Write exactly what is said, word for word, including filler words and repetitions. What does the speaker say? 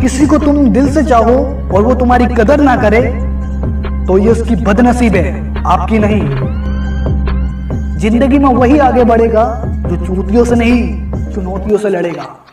किसी को तुम दिल से चाहो और वो तुम्हारी कदर ना करे तो ये उसकी बदनसीब है, आपकी नहीं। जिंदगी में वही आगे बढ़ेगा जो चुनौतियों से नहीं चुनौतियों से लड़ेगा।